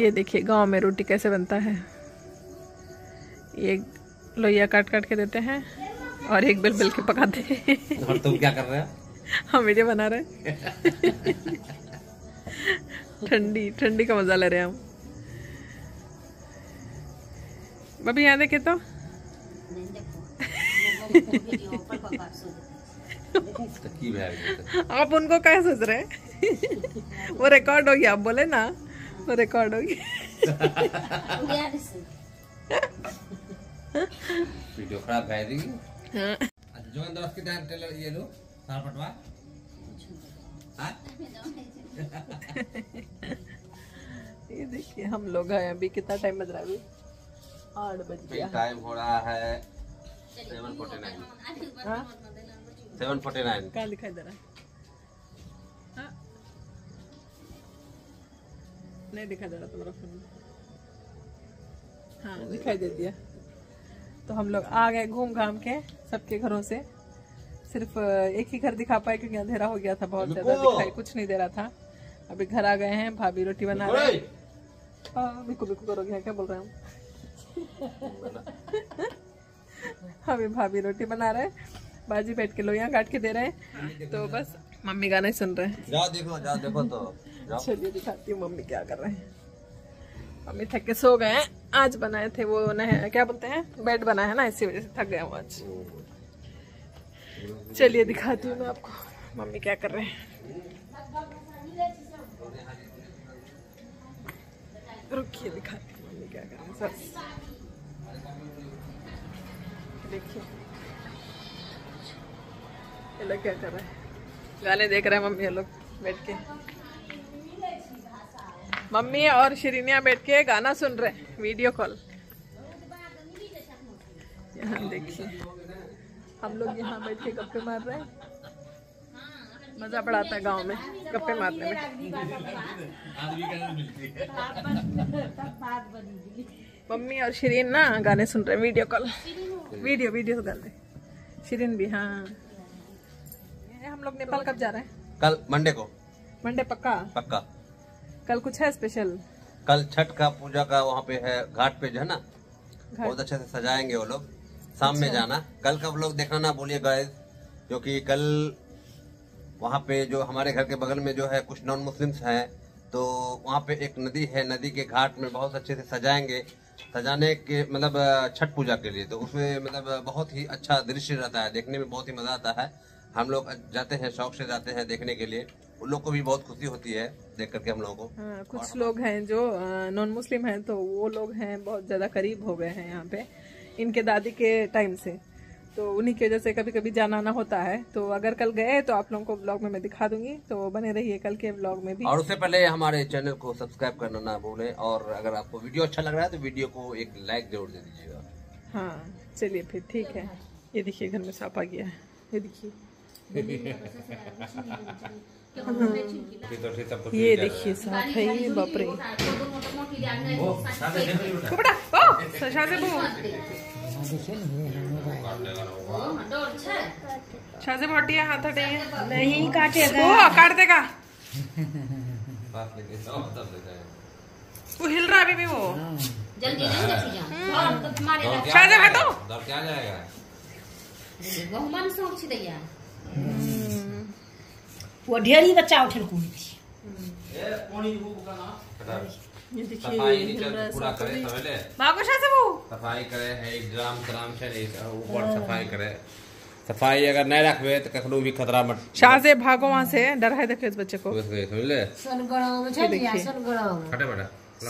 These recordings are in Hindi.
ये देखिए गांव में रोटी कैसे बनता है। ये लोइया काट काट के देते हैं और एक बेल बेल के पकाते हैं। और तुम क्या कर रहे हो? हम वीडियो बना रहे हैं। ठंडी ठंडी का मजा ले रहे हैं हम। भाभी यहाँ देखे तो आप उनको क्या सोच रहे हैं? वो रिकॉर्ड हो गया, आप बोले ना वो रिकॉर्ड हो गया। वीडियो खराब कर देगी। हां जो अंदर उसके दान टेलर ये लो सारा पटवा। हां ये देखिए हम लोग आए। अभी कितना टाइम बज रहा है? अभी 8 बज गया। टाइम हो रहा है 7:49। हां 7:49 कहां दिखाई दे रहा है? हां नहीं दिखा दे रहा तुम्हारा फोन। हाँ दिखाई दे दिया। तो हम लोग आ गए घूम घाम के सबके घरों से। सिर्फ एक ही घर दिखा पाए क्योंकि अंधेरा हो गया था, बहुत ज्यादा दिखाई कुछ नहीं दे रहा था। अभी घर आ गए हैं। भाभी रोटी बना रहे हैं। बिकू बिकू करोगे क्या बोल रहे हूँ। अभी भाभी रोटी बना रहे, बाजी बैठ के लोइयां काट के दे रहे हैं। तो बस मम्मी गाना ही सुन रहे हैं। जाओ देखो तो। चलिए दिखाती हूँ मम्मी क्या कर रहे हैं। मम्मी थक के सो गए हैं। आज बनाए थे वो क्या बोलते हैं बेड बना है ना, इसी वजह से थक गए हम आज। चलिए दिखाती हूँ मैं आपको मम्मी क्या कर रहे हैं। रुकिए दिखाती हूँ मम्मी क्या कर रहे हैं। सर देखिए ये लोग क्या कर रहे हैं, गाने देख रहे हैं मम्मी। ये लोग बैठ के मम्मी और शिरीनिया बैठ के गाना सुन रहे हैं वीडियो कॉल। यहाँ देखिए हम लोग यहाँ बैठ के गप्पे मार रहे हैं। मजा बड़ा आता है गांव में गप्पे मारने में। मम्मी और शिरीन ना गाने सुन रहे हैं वीडियो कॉल, वीडियो वीडियो गाने। शिरीन भी। हाँ हम लोग नेपाल कब जा रहे हैं? कल मंडे को। मंडे पक्का? पक्का। कल कुछ है स्पेशल? कल छठ का पूजा का वहाँ पे है, घाट पे जो है ना बहुत अच्छे से सजाएंगे वो लोग। शाम में जाना। कल का व्लॉग देखना ना बोलिए गाइस, क्योंकि कल वहाँ पे जो हमारे घर के बगल में जो है कुछ नॉन मुस्लिम्स हैं, तो वहाँ पे एक नदी है, नदी के घाट में बहुत अच्छे से सजाएंगे। सजाने के मतलब छठ पूजा के लिए, तो उसमें मतलब बहुत ही अच्छा दृश्य रहता है, देखने में बहुत ही मजा आता है। हम लोग जाते हैं, शौक से जाते हैं देखने के लिए। उन लोग को भी बहुत खुशी होती है देख करके हम लोगों को। हाँ, कुछ लोग हैं जो नॉन मुस्लिम हैं, तो वो लोग हैं बहुत ज्यादा करीब हो गए हैं यहाँ पे इनके दादी के टाइम से, तो उन्हीं की वजह से कभी कभी जाना आना होता है। तो अगर कल गए तो आप लोगों को ब्लॉग में मैं दिखा दूंगी, तो बने रहिए कल के ब्लॉग में भी। और उससे पहले हमारे चैनल को सब्सक्राइब करना ना भूले, और अगर आपको वीडियो अच्छा लग रहा है तो वीडियो को एक लाइक जरूर दे दीजिएगा। हाँ चलिए फिर ठीक है। ये देखिए घर में सांप आ गया है, ये देखिए। ये देखिए साथ है ये। बाप रे शाज़ेब हटिया हाथ हटे नहीं काटेगा, वो काट देगा। वो हिल रहा अभी भी, वो जल्दी जल्दी शाज़ेब हटो। क्या जाएगा वो ढेरी बच्चा उठे कूद करे। सफाई अगर नहीं रखबे तो कखनो भी खतरा मत। शाज़े भागो वहाँ से, डर है देखे इस बच्चे को।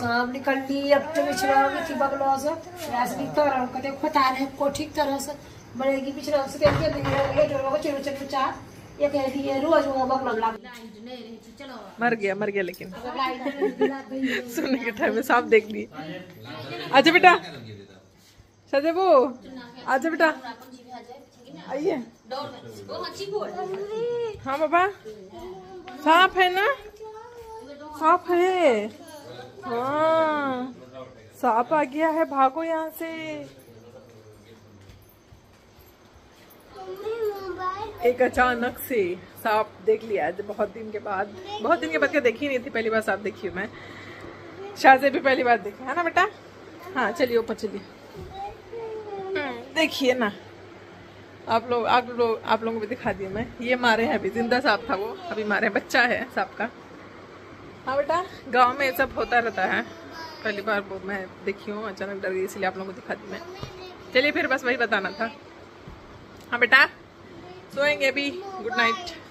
सब निकलती अब तो तरह से बड़ेगी पिछड़ा उसके के लेट हो बच्चे बच्चे बच्चा एक ये रोज वो बकला चलो मर गया लेकिन सुनने के टाइम में सांप देख ली। अच्छा बेटा शाज़ेब आजा बेटा आइए। हाँ बाबा सांप है ना, सांप है। हाँ सांप आ गया है, भागो यहाँ से। एक अचानक से सांप देख लिया आज, बहुत दिन के बाद। बहुत दिन के बाद क्या देखी नहीं थी, पहली बार सांप देखी हूँ मैं। शाहजे भी पहली बार देखा है ना बेटा। हाँ चलिए ऊपर चलिए, देखिए ना आप लोगों को भी दिखा दिया मैं। ये मारे हैं अभी, जिंदा सांप था वो, अभी मारे हैं, बच्चा है सांप का। हाँ बेटा गांव में ये सब होता रहता है, पहली बार वो मैं देखी हूँ, अचानक डर गई इसलिए आप लोगों को दिखा दी मैं। चलिए फिर बस वही बताना था। हाँ बेटा सोएंगे अभी, गुड नाइट।